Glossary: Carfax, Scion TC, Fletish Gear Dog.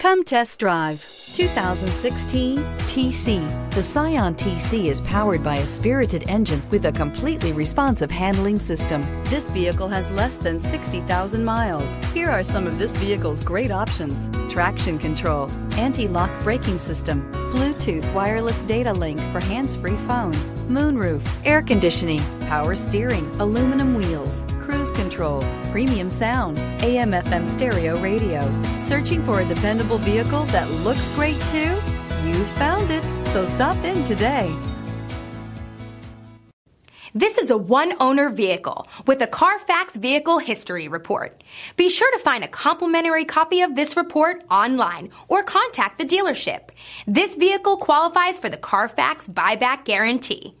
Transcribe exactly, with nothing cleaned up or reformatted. Come test drive two thousand sixteen T C. The Scion T C is powered by a spirited engine with a completely responsive handling system. This vehicle has less than sixty thousand miles. Here are some of this vehicle's great options: traction control, anti-lock braking system, Bluetooth wireless data link for hands-free phone, moonroof, air conditioning, power steering, aluminum wheels, cruise control, premium sound, A M F M stereo radio. Searching for a dependable vehicle that looks great too? You found it, so stop in today. This is a one-owner vehicle with a Carfax Vehicle History Report. Be sure to find a complimentary copy of this report online or contact the dealership. This vehicle qualifies for the Carfax Buyback Guarantee.